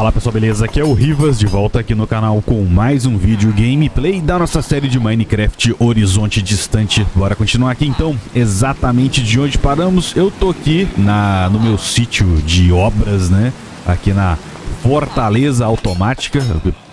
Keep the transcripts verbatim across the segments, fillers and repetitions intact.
Fala pessoal, beleza? Aqui é o Rivas, de volta aqui no canal com mais um vídeo gameplay da nossa série de Minecraft Horizonte Distante. Bora continuar aqui então, exatamente de onde paramos. Eu tô aqui na, no meu sítio de obras, né? Aqui na Fortaleza Automática.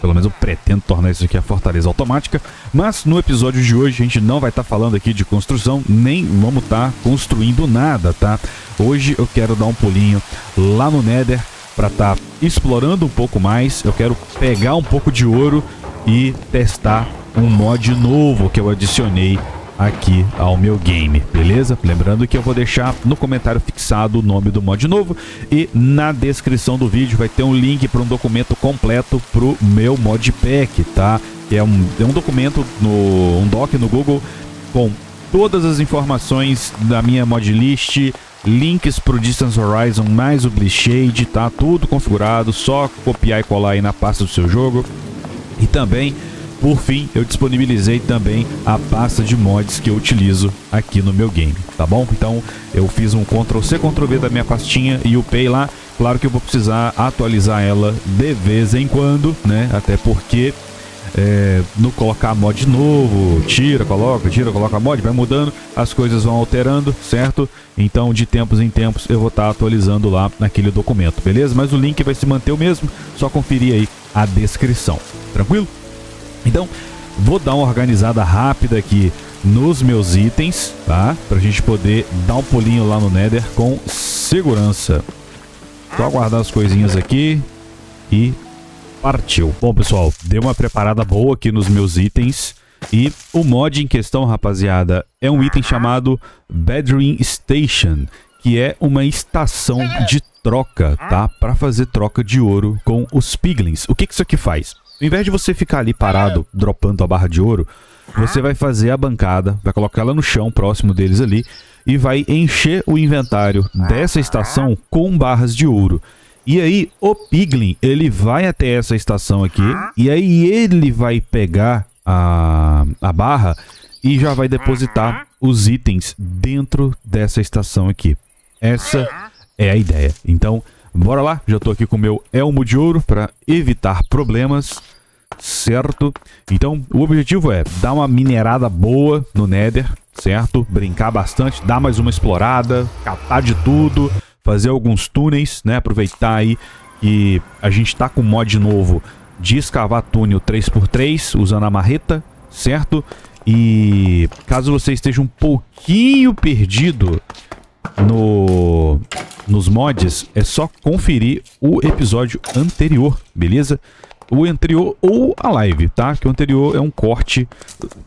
Pelo menos eu pretendo tornar isso aqui a Fortaleza Automática. Mas no episódio de hoje a gente não vai estar falando aqui de construção, nem vamos estar construindo nada, tá? Hoje eu quero dar um pulinho lá no Nether para estar explorando um pouco mais. Eu quero pegar um pouco de ouro e testar um mod novo que eu adicionei aqui ao meu game, beleza? Lembrando que eu vou deixar no comentário fixado o nome do mod novo e na descrição do vídeo vai ter um link para um documento completo para o meu mod pack, tá? É um, é um documento, no, um doc no Google com todas as informações da minha mod list, links para o Distant Horizons, mais o Glitchade, tá? Tudo configurado, só copiar e colar aí na pasta do seu jogo. E também, por fim, eu disponibilizei também a pasta de mods que eu utilizo aqui no meu game, tá bom? Então, eu fiz um control C, control V da minha pastinha e upei lá. Claro que eu vou precisar atualizar ela de vez em quando, né? Até porque... É, no colocar mod novo, tira, coloca, tira, coloca mod, vai mudando, as coisas vão alterando, certo? Então de tempos em tempos eu vou estar atualizando lá naquele documento, beleza? Mas o link vai se manter o mesmo, só conferir aí a descrição, tranquilo? Então vou dar uma organizada rápida aqui nos meus itens, tá? Pra gente poder dar um pulinho lá no Nether com segurança. Só guardar as coisinhas aqui e... partiu. Bom pessoal, dei uma preparada boa aqui nos meus itens e o mod em questão, rapaziada, é um item chamado Bedroom Station, que é uma estação de troca, tá? Para fazer troca de ouro com os Piglins. O que que isso aqui faz? Ao invés de você ficar ali parado, dropando a barra de ouro, você vai fazer a bancada, vai colocar ela no chão, próximo deles ali, e vai encher o inventário dessa estação com barras de ouro. E aí, o Piglin, ele vai até essa estação aqui, e aí ele vai pegar a, a barra e já vai depositar os itens dentro dessa estação aqui. Essa é a ideia. Então, bora lá. Já tô aqui com o meu elmo de ouro para evitar problemas, certo? Então, o objetivo é dar uma minerada boa no Nether, certo? Brincar bastante, dar mais uma explorada, catar de tudo... fazer alguns túneis, né? Aproveitar aí que a gente tá com mod novo de escavar túnel três por três, usando a marreta, certo? E caso você esteja um pouquinho perdido no, nos mods, é só conferir o episódio anterior, beleza? O anterior ou a live, tá? Que o anterior é um corte,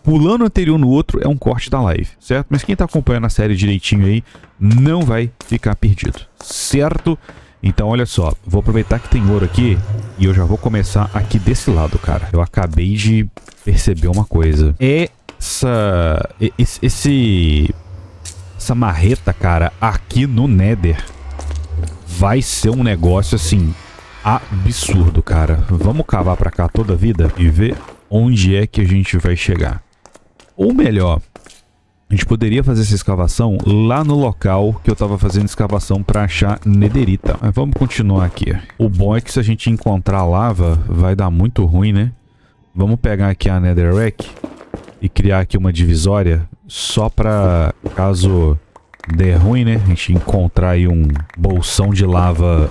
pulando o anterior no outro é um corte da live, certo? Mas quem tá acompanhando a série direitinho aí não vai ficar perdido, certo? Então olha só, vou aproveitar que tem ouro aqui e eu já vou começar aqui desse lado, cara. Eu acabei de perceber uma coisa. Essa... esse... essa marreta, cara, aqui no Nether vai ser um negócio assim... absurdo, cara. Vamos cavar pra cá toda a vida e ver onde é que a gente vai chegar. Ou melhor, a gente poderia fazer essa escavação lá no local que eu tava fazendo escavação pra achar nederita. Mas vamos continuar aqui. O bom é que se a gente encontrar lava, vai dar muito ruim, né? Vamos pegar aqui a Netherrack e criar aqui uma divisória só pra caso dê ruim, né? A gente encontrar aí um bolsão de lava...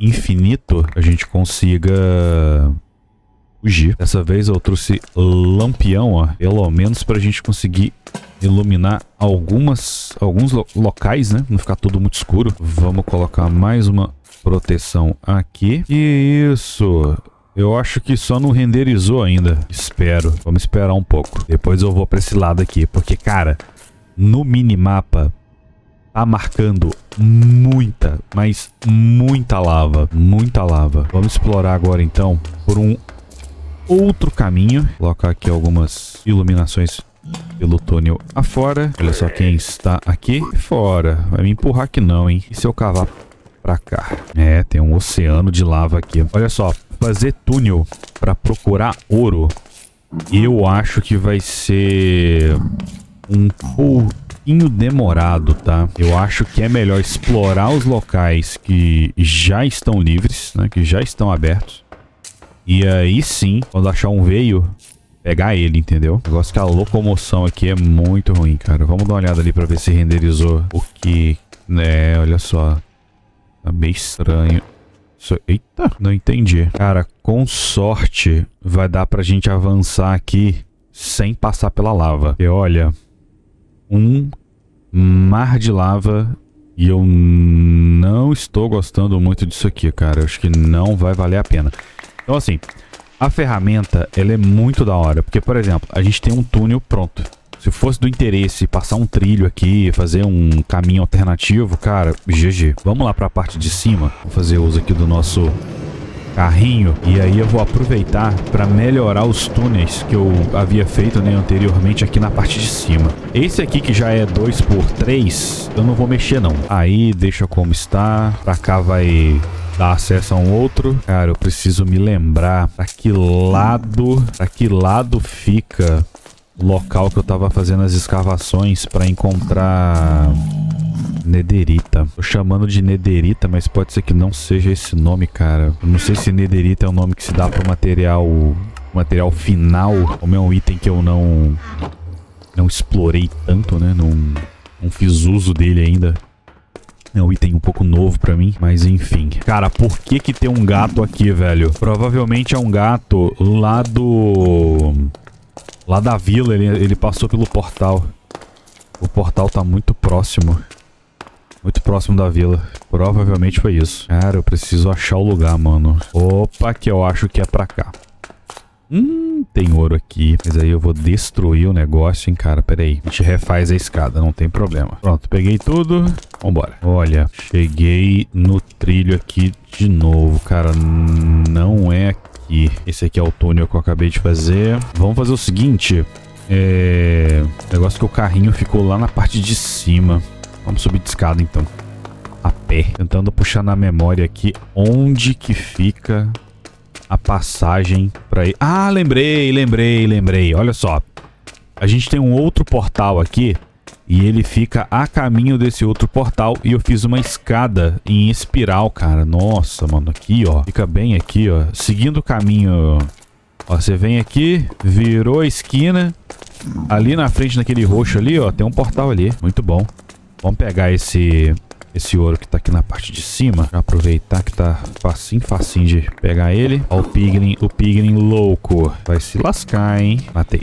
infinito, a gente consiga fugir. Dessa vez eu trouxe lampião, ó, pelo menos pra gente conseguir iluminar algumas, alguns lo locais, né? Não ficar tudo muito escuro. Vamos colocar mais uma proteção aqui. E isso, eu acho que só não renderizou ainda. Espero, vamos esperar um pouco. Depois eu vou pra esse lado aqui, porque, cara, no minimapa... tá marcando muita, mas muita lava, muita lava. Vamos explorar agora então por um outro caminho. Colocar aqui algumas iluminações pelo túnel afora. Olha só quem está aqui fora. Vai me empurrar que não, hein? E se eu cavar pra cá? É, tem um oceano de lava aqui. Olha só, fazer túnel pra procurar ouro, eu acho que vai ser um pouco pouquinho demorado, tá? Eu acho que é melhor explorar os locais que já estão livres, né? Que já estão abertos. E aí sim, quando achar um veio, pegar ele, entendeu? O negócio que a locomoção aqui é muito ruim, cara. Vamos dar uma olhada ali pra ver se renderizou o que... É, olha só. Tá meio estranho. Eita, não entendi. Cara, com sorte vai dar pra gente avançar aqui sem passar pela lava. E olha, um mar de lava e eu não estou gostando muito disso aqui, cara. Eu acho que não vai valer a pena. Então assim, a ferramenta, ela é muito da hora. Porque, por exemplo, a gente tem um túnel pronto. Se fosse do interesse passar um trilho aqui, fazer um caminho alternativo, cara, G G. Vamos lá para a parte de cima. Vou fazer uso aqui do nosso carrinho. E aí eu vou aproveitar para melhorar os túneis que eu havia feito, né, anteriormente aqui na parte de cima. Esse aqui que já é dois por três, eu não vou mexer não. Aí deixa como está. Para cá vai dar acesso a um outro. Cara, eu preciso me lembrar para que lado, para que lado fica... local que eu tava fazendo as escavações para encontrar nederita. Tô chamando de nederita, mas pode ser que não seja esse nome, cara. Eu não sei se nederita é o nome que se dá para material, material final, como é um item que eu não não explorei tanto, né? Não, não fiz uso dele ainda. É um item um pouco novo pra mim, mas enfim. Cara, por que que tem um gato aqui, velho? Provavelmente é um gato lá do... lá da vila, ele, ele passou pelo portal. O portal tá muito próximo. Muito próximo da vila. Provavelmente foi isso. Cara, eu preciso achar o lugar, mano. Opa, que eu acho que é pra cá. Hum, tem ouro aqui. Mas aí eu vou destruir o negócio, hein, cara. Pera aí. A gente refaz a escada, não tem problema. Pronto, peguei tudo. Vambora. Olha, cheguei no trilho aqui de novo, cara. Não é aqui. Esse aqui é o túnel que eu acabei de fazer. Vamos fazer o seguinte. É... o negócio que o carrinho ficou lá na parte de cima. Vamos subir de escada, então. A pé. Tentando puxar na memória aqui onde que fica a passagem pra... Ah, lembrei, lembrei, lembrei. Olha só. A gente tem um outro portal aqui. E ele fica a caminho desse outro portal. E eu fiz uma escada em espiral, cara. Nossa, mano. Aqui, ó. Fica bem aqui, ó. Seguindo o caminho. Ó, você vem aqui. Virou a esquina. Ali na frente, naquele roxo ali, ó. Tem um portal ali. Muito bom. Vamos pegar esse... esse ouro que tá aqui na parte de cima. Aproveitar que tá facinho, facinho de pegar ele. Ó o Piglin. O Piglin louco. Vai se lascar, hein. Matei.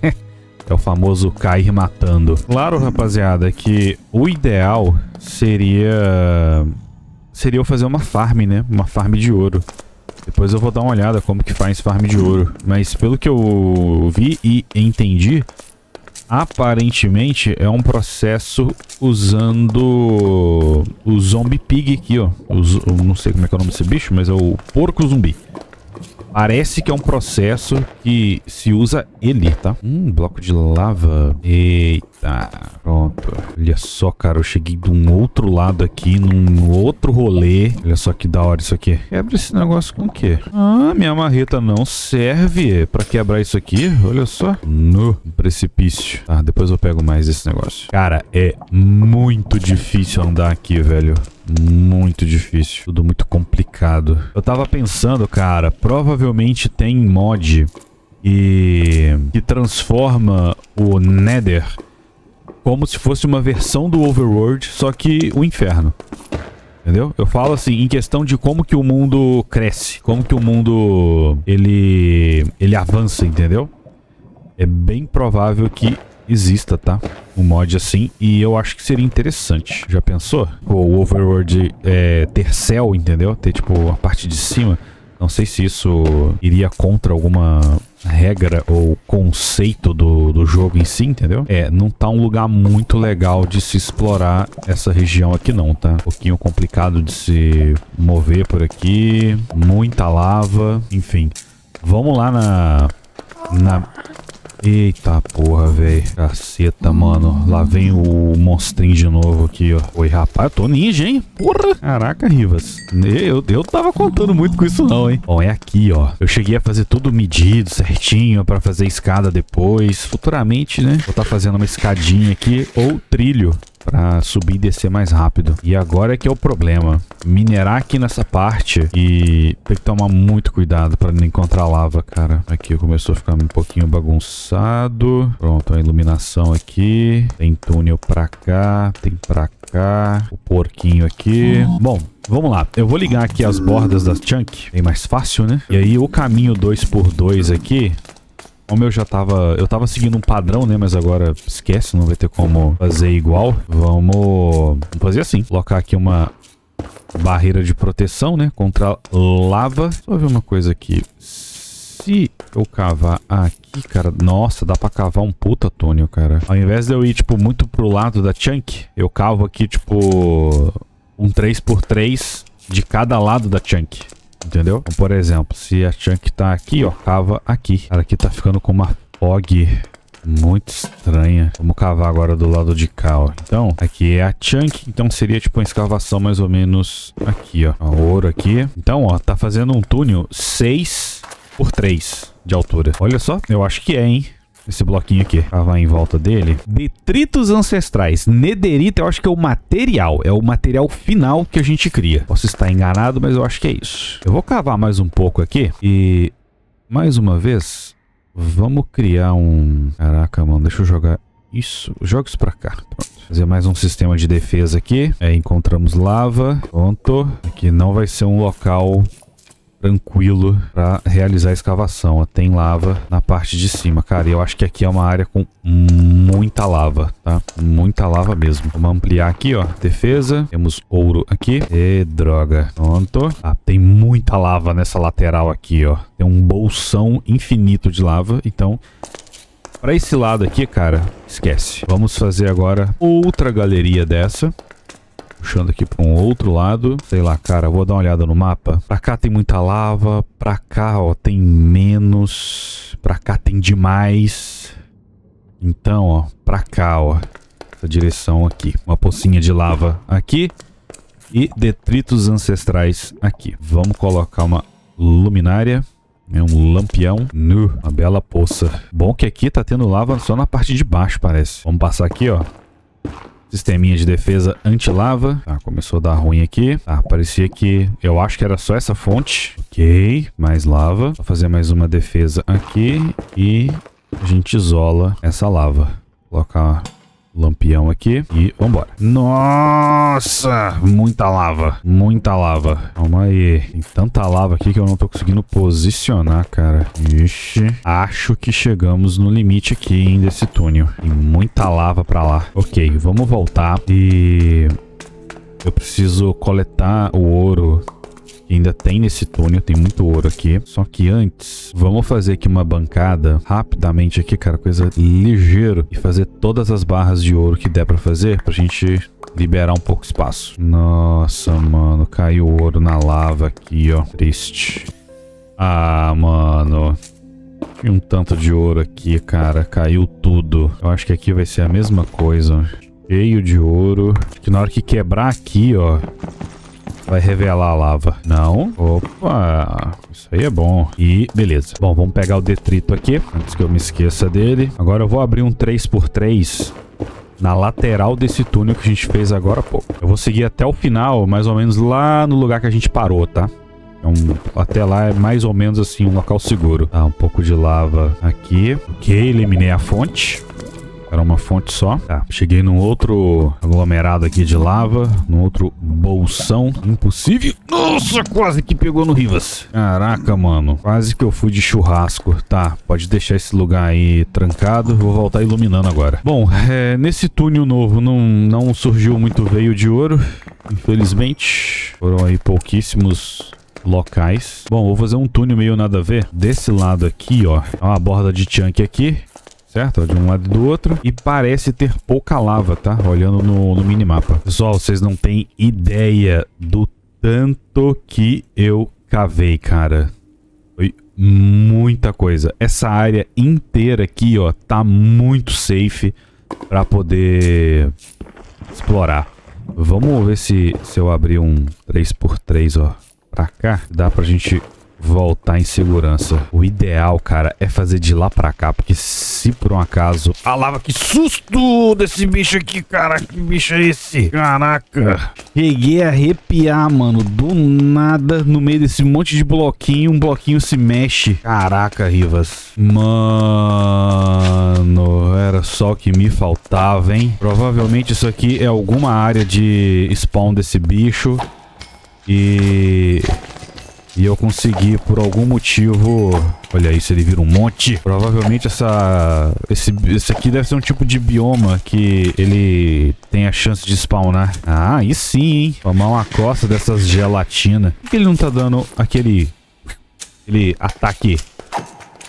É o famoso cair matando. Claro, rapaziada, que o ideal seria... seria eu fazer uma farm, né? Uma farm de ouro. Depois eu vou dar uma olhada como que faz farm de ouro. Mas pelo que eu vi e entendi, aparentemente é um processo usando o zombie pig aqui, ó. Eu não sei como é que é o nome desse bicho, mas é o porco zumbi. Parece que é um processo que se usa ele, tá? Hum, bloco de lava. Eita, pronto. Olha só, cara, eu cheguei de um outro lado aqui, num outro rolê. Olha só que da hora isso aqui. Quebra esse negócio com o quê? Ah, minha marreta não serve pra quebrar isso aqui. Olha só. No precipício. Ah, depois eu pego mais esse negócio. Cara, é muito difícil andar aqui, velho. Muito difícil. Tudo muito complicado. Eu tava pensando, cara, provavelmente tem mod e... que transforma o Nether como se fosse uma versão do Overworld, só que o inferno. Entendeu? Eu falo assim, em questão de como que o mundo cresce. Como que o mundo... ele... ele avança, entendeu? É bem provável que... exista, tá? Um mod assim. E eu acho que seria interessante. Já pensou? O Overworld é, ter céu, entendeu? Ter, tipo, a parte de cima. Não sei se isso iria contra alguma regra ou conceito do, do jogo em si, entendeu? É, não tá um lugar muito legal de se explorar essa região aqui não, tá? Um pouquinho complicado de se mover por aqui. Muita lava. Enfim. Vamos lá na... na... Eita porra, velho. Caceta, mano. Lá vem o monstrinho de novo aqui, ó. Oi, rapaz. Eu tô ninja, hein? Porra. Caraca, Rivas. Eu, eu tava contando muito com isso não, hein? Bom, é aqui, ó. Eu cheguei a fazer tudo medido certinho pra fazer escada depois. Futuramente, né? Vou tá fazendo uma escadinha aqui ou trilho pra subir e descer mais rápido. E agora é que é o problema. Minerar aqui nessa parte e tem que tomar muito cuidado pra não encontrar lava, cara. Aqui começou a ficar um pouquinho bagunçado. Pronto, a iluminação aqui. Tem túnel pra cá, tem pra cá. O porquinho aqui. Bom, vamos lá. Eu vou ligar aqui as bordas das chunk. É mais fácil, né? E aí o caminho dois por dois aqui... Como eu já tava... Eu tava seguindo um padrão, né? Mas agora esquece, não vai ter como fazer igual. Vamos fazer assim. Colocar aqui uma barreira de proteção, né? Contra lava. Só ver uma coisa aqui. Se eu cavar aqui, cara... Nossa, dá pra cavar um puta túnel, cara. Ao invés de eu ir, tipo, muito pro lado da chunk, eu cavo aqui, tipo... Um três por três de cada lado da chunk. Entendeu? Então, por exemplo, se a chunk tá aqui, ó, cava aqui. Cara, aqui tá ficando com uma fog muito estranha. Vamos cavar agora do lado de cá, ó. Então, aqui é a chunk. Então, seria tipo uma escavação mais ou menos aqui, ó. O ouro aqui. Então, ó, tá fazendo um túnel seis por três de altura. Olha só. Eu acho que é, hein? Esse bloquinho aqui. Cavar em volta dele. Detritos ancestrais. Nederita eu acho que é o material. É o material final que a gente cria. Posso estar enganado, mas eu acho que é isso. Eu vou cavar mais um pouco aqui. E... Mais uma vez... Vamos criar um... Caraca, mano. Deixa eu jogar isso. Joga isso pra cá. Pronto. Fazer mais um sistema de defesa aqui. É, encontramos lava. Pronto. Aqui não vai ser um local... tranquilo para realizar a escavação. Ó, tem lava na parte de cima, cara. E eu acho que aqui é uma área com muita lava, tá? Muita lava mesmo. Vamos ampliar aqui, ó. Defesa. Temos ouro aqui. E droga. Pronto. Ah, tem muita lava nessa lateral aqui, ó. Tem um bolsão infinito de lava. Então, para esse lado aqui, cara, esquece. Vamos fazer agora outra galeria dessa. Puxando aqui para um outro lado. Sei lá, cara. Vou dar uma olhada no mapa. Pra cá tem muita lava. Pra cá, ó, tem menos. Pra cá tem demais. Então, ó. Pra cá, ó. Essa direção aqui. Uma pocinha de lava aqui. E detritos ancestrais aqui. Vamos colocar uma luminária. É um lampião. Nu. Uma bela poça. Bom que aqui tá tendo lava só na parte de baixo, parece. Vamos passar aqui, ó. Sisteminha de defesa anti-lava. Tá, começou a dar ruim aqui. Tá, parecia que... Eu acho que era só essa fonte. Ok, mais lava. Vou fazer mais uma defesa aqui. E a gente isola essa lava. Colocar o lampião aqui. E vambora. Nossa! Muita lava. Muita lava. Calma aí. Tem tanta lava aqui que eu não tô conseguindo posicionar, cara. Ixi. Acho que chegamos no limite aqui, hein, desse túnel. Tem muita lava pra lá. Ok, vamos voltar. E... eu preciso coletar o ouro que ainda tem nesse túnel. Tem muito ouro aqui. Só que antes, vamos fazer aqui uma bancada rapidamente aqui, cara. Coisa ligeira. E fazer todas as barras de ouro que der pra fazer pra gente... liberar um pouco de espaço. Nossa, mano. Caiu ouro na lava aqui, ó. Triste. Ah, mano. Tinha um tanto de ouro aqui, cara. Caiu tudo. Eu acho que aqui vai ser a mesma coisa. Cheio de ouro. Acho que na hora que quebrar aqui, ó... vai revelar a lava. Não. Opa. Isso aí é bom. E beleza. Bom, vamos pegar o detrito aqui. Antes que eu me esqueça dele. Agora eu vou abrir um três por três... na lateral desse túnel que a gente fez agora há pouco. Eu vou seguir até o final, mais ou menos lá no lugar que a gente parou, tá? Então, até lá é mais ou menos assim, um local seguro. Tá, um pouco de lava aqui. Ok, eliminei a fonte. Era uma fonte só. Tá, cheguei num outro aglomerado aqui de lava. Num outro bolsão. Impossível. Nossa, quase que pegou no Rivas. Caraca, mano. Quase que eu fui de churrasco. Tá, pode deixar esse lugar aí trancado. Vou voltar iluminando agora. Bom, é, nesse túnel novo não, não surgiu muito veio de ouro. Infelizmente. Foram aí pouquíssimos... locais. Bom, vou fazer um túnel meio nada a ver. Desse lado aqui, ó. Uma borda de chunk aqui. Certo? De um lado e do outro. E parece ter pouca lava, tá? Olhando no, no minimapa. Pessoal, vocês não têm ideia do tanto que eu cavei, cara. Foi muita coisa. Essa área inteira aqui, ó, tá muito safe pra poder explorar. Vamos ver se, se eu abrir um três por três, ó, pra cá. Dá pra gente voltar em segurança. O ideal, cara, é fazer de lá pra cá, porque se por um acaso... Ah, lava, que susto desse bicho aqui, cara. Que bicho é esse? Caraca. Cheguei a arrepiar, mano. Do nada, no meio desse monte de bloquinho, um bloquinho se mexe. Caraca, Rivas. Mano, era só o que me faltava, hein? Provavelmente isso aqui é alguma área de spawn desse bicho. E... E eu consegui, por algum motivo... Olha isso, ele vira um monte. Provavelmente essa... Esse, esse aqui deve ser um tipo de bioma que ele tem a chance de spawnar. Ah, aí sim, hein? Tomar uma costa dessas gelatinas. Por que ele não tá dando aquele... Aquele ataque?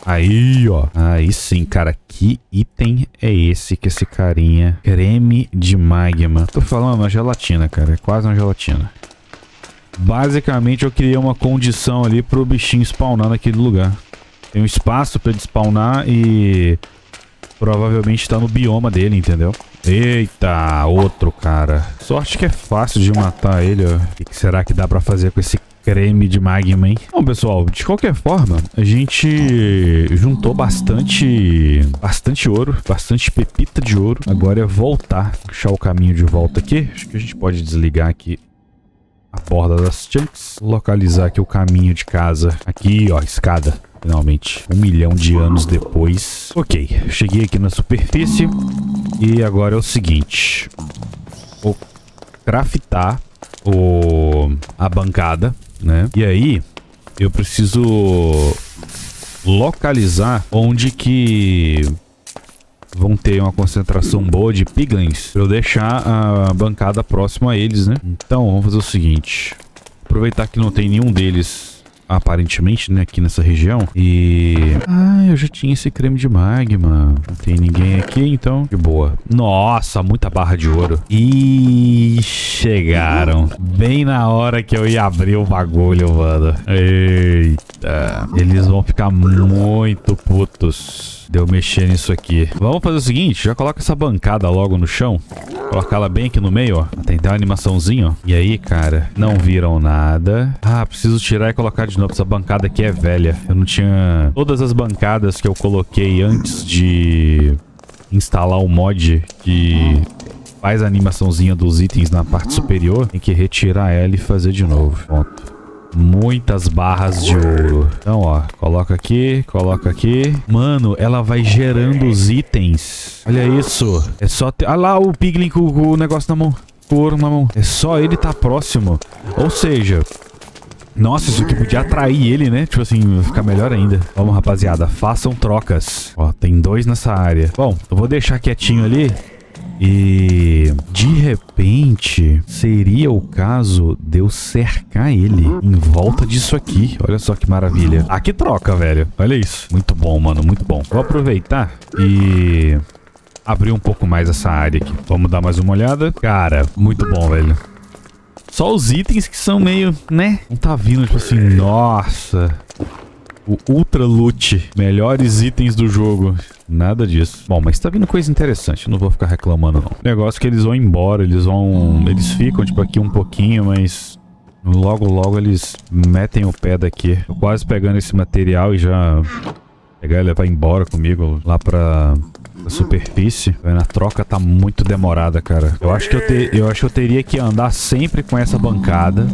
Aí, ó. Aí sim, cara. Que item é esse que esse carinha... Creme de magma. Tô falando, uma gelatina, cara. É quase uma gelatina. Basicamente eu criei uma condição ali pro bichinho spawnar naquele lugar. Tem um espaço pra ele spawnar e provavelmente tá no bioma dele, entendeu? Eita, outro cara. Sorte que é fácil de matar ele, ó. O que será que dá pra fazer com esse creme de magma, hein? Bom, pessoal, de qualquer forma, a gente juntou bastante, bastante ouro, bastante pepita de ouro. Agora é voltar, achar o caminho de volta aqui. Acho que a gente pode desligar aqui a borda das chunks, localizar aqui o caminho de casa, aqui ó, escada, finalmente, um milhão de anos depois. Ok, cheguei aqui na superfície e agora é o seguinte, vou craftar o, a bancada, né, e aí eu preciso localizar onde que vão ter uma concentração boa de piglins pra eu deixar a bancada próxima a eles, né? Então, vamos fazer o seguinte. Aproveitar que não tem nenhum deles, aparentemente, né? Aqui nessa região. E... Ah, eu já tinha esse creme de magma. Não tem ninguém aqui, então... De boa. Nossa, muita barra de ouro. E chegaram. Bem na hora que eu ia abrir o bagulho, mano. Eita. Eles vão ficar muito putos. Deu mexer nisso aqui. Vamos fazer o seguinte, já coloca essa bancada logo no chão. Coloca ela bem aqui no meio, ó. Tem até uma animaçãozinha, ó. E aí, cara, não viram nada. Ah, preciso tirar e colocar de novo. Essa bancada aqui é velha. Eu não tinha... Todas as bancadas que eu coloquei antes de instalar o mod que faz a animaçãozinha dos itens na parte superior, tem que retirar ela e fazer de novo. Pronto. Muitas barras de ouro. Então, ó, coloca aqui, coloca aqui. Mano, ela vai gerando os itens. Olha isso. É só ter... Ah lá, o piglin com o negócio na mão. Com o ouro na mão. É só ele tá próximo. Ou seja... Nossa, isso aqui podia atrair ele, né? Tipo assim, vai ficar melhor ainda. Vamos, rapaziada. Façam trocas. Ó, tem dois nessa área. Bom, eu vou deixar quietinho ali. E de repente seria o caso de eu cercar ele em volta disso aqui. Olha só que maravilha. Ah, que troca, velho. Olha isso. Muito bom, mano. Muito bom. Vou aproveitar e abrir um pouco mais essa área aqui. Vamos dar mais uma olhada. Cara, muito bom, velho. Só os itens que são meio, né? Não tá vindo, tipo assim, nossa... O Ultra Loot. Melhores itens do jogo. Nada disso. Bom, mas tá vindo coisa interessante. Eu não vou ficar reclamando, não. O negócio é que eles vão embora. Eles vão... Eles ficam, tipo, aqui um pouquinho, mas... Logo, logo eles metem o pé daqui. Tô quase pegando esse material e já... Pegar e levar embora comigo lá pra... A superfície. A troca tá muito demorada, cara. Eu acho que eu, te... eu, acho que eu teria que andar sempre com essa bancada...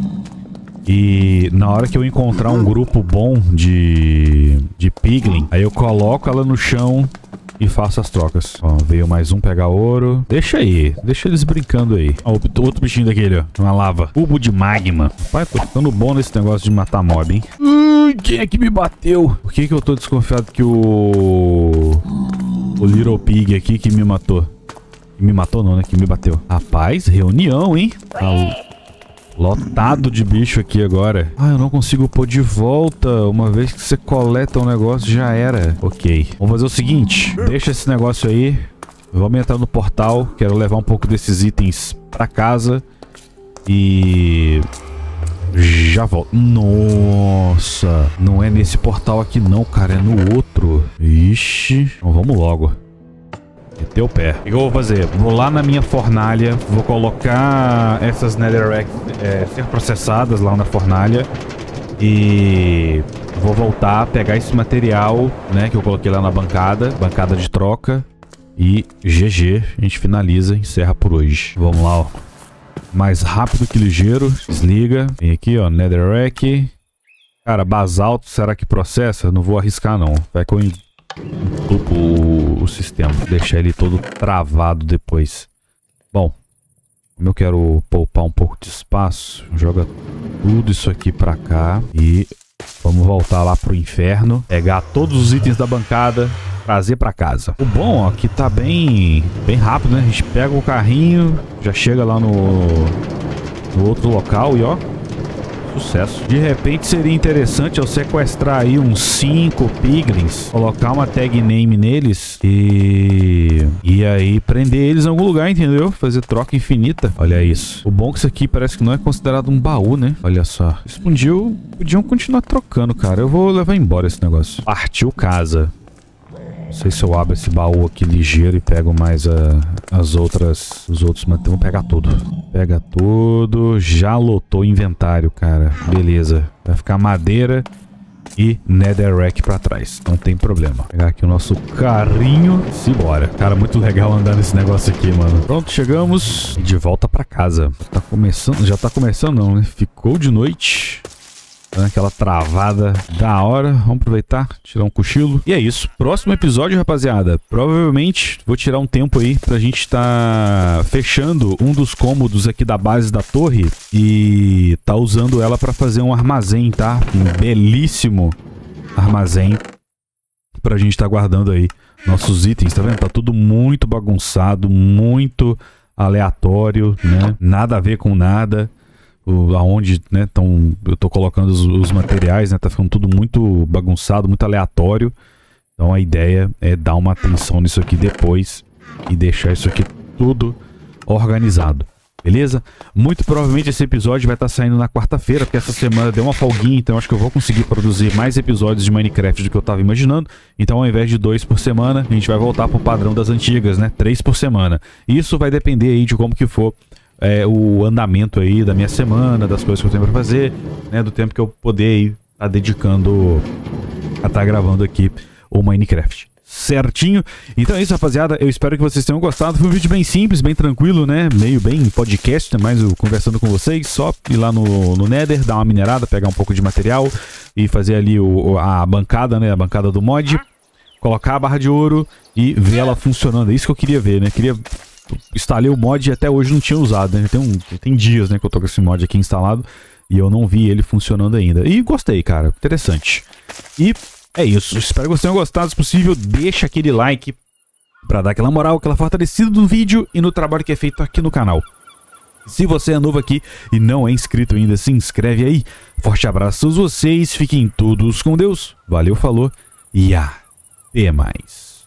E na hora que eu encontrar um grupo bom de, de piglin, aí eu coloco ela no chão e faço as trocas. Ó, veio mais um pegar ouro. Deixa aí, deixa eles brincando aí. Ó, outro bichinho daquele, ó. Uma lava. Cubo de magma. Pai, tô ficando bom nesse negócio de matar mob, hein? Hum, quem é que me bateu? Por que que eu tô desconfiado que o... O Little Pig aqui que me matou? Que me matou não, né? Que me bateu. Rapaz, reunião, hein? Tá... Lotado de bicho aqui agora. Ah, eu não consigo pôr de volta. Uma vez que você coleta um negócio, já era. Ok. Vamos fazer o seguinte. Deixa esse negócio aí. Vamos entrar no portal. Quero levar um pouco desses itens pra casa. E... Já volto. Nossa. Não é nesse portal aqui não, cara. É no outro. Ixi. Então vamos logo. Meteu o pé. O que eu vou fazer? Vou lá na minha fornalha. Vou colocar essas Netherrack é, ser processadas lá na fornalha. E... vou voltar, pegar esse material, né, que eu coloquei lá na bancada. Bancada de troca. E G G. A gente finaliza, encerra por hoje. Vamos lá, ó. Mais rápido que ligeiro. Desliga. Vem aqui, ó. Netherrack. Cara, basalto, será que processa? Não vou arriscar, não. Vai que eu entupo o, o sistema. Vou deixar ele todo travado depois. Bom, como eu quero poupar um pouco de espaço, joga tudo isso aqui pra cá. E vamos voltar lá pro inferno. Pegar todos os itens da bancada. Trazer pra casa. O bom, ó, que tá bem, bem rápido, né? A gente pega o carrinho, já chega lá no, no outro local e, ó, sucesso. De repente seria interessante eu sequestrar aí uns cinco Piglins, colocar uma tag name neles e... e aí prender eles em algum lugar, entendeu? Fazer troca infinita. Olha isso. O bom é que isso aqui parece que não é considerado um baú, né? Olha só. Explodiu. Podiam continuar trocando, cara. Eu vou levar embora esse negócio. Partiu casa. Não sei se eu abro esse baú aqui ligeiro e pego mais a, as outras... os outros... Vamos pegar tudo. Pega tudo. Já lotou o inventário, cara. Beleza. Vai ficar madeira e netherrack pra trás. Não tem problema. Vou pegar aqui o nosso carrinho. Simbora. Cara, muito legal andar nesse negócio aqui, mano. Pronto, chegamos. De volta pra casa. Tá começando... Já tá começando não, né? Ficou de noite. Dando aquela travada da hora. Vamos aproveitar, tirar um cochilo. E é isso. Próximo episódio, rapaziada. Provavelmente vou tirar um tempo aí pra gente tá fechando um dos cômodos aqui da base da torre. E tá usando ela pra fazer um armazém, tá? Um belíssimo armazém pra gente tá guardando aí nossos itens, tá vendo? Tá tudo muito bagunçado, muito aleatório, né? Nada a ver com nada. O, aonde, né, tão, eu tô colocando os, os materiais, né, tá ficando tudo muito bagunçado, muito aleatório. Então a ideia é dar uma atenção nisso aqui depois e deixar isso aqui tudo organizado, beleza? Muito provavelmente esse episódio vai estar tá saindo na quarta-feira, porque essa semana deu uma folguinha, então acho que eu vou conseguir produzir mais episódios de Minecraft do que eu tava imaginando. Então ao invés de dois por semana, a gente vai voltar pro padrão das antigas, né, três por semana. Isso vai depender aí de como que for É, o andamento aí da minha semana, das coisas que eu tenho pra fazer, né, do tempo que eu poder estar tá dedicando a estar tá gravando aqui o Minecraft. Certinho? Então é isso, rapaziada. Eu espero que vocês tenham gostado. Foi um vídeo bem simples, bem tranquilo, né? Meio bem podcast, né? Mais eu conversando com vocês. Só ir lá no, no Nether, dar uma minerada, pegar um pouco de material e fazer ali o, a bancada, né? A bancada do mod. Colocar a barra de ouro e ver ela funcionando. É isso que eu queria ver, né? Queria... instalei o mod e até hoje não tinha usado, né? Tem, um, tem dias, né, que eu tô com esse mod aqui instalado e eu não vi ele funcionando ainda. E gostei, cara. Interessante. E é isso. Espero que vocês tenham gostado. Se possível, deixa aquele like pra dar aquela moral, aquela fortalecida no vídeo e no trabalho que é feito aqui no canal. Se você é novo aqui e não é inscrito ainda, se inscreve aí. Forte abraço a vocês. Fiquem todos com Deus. Valeu, falou e até mais.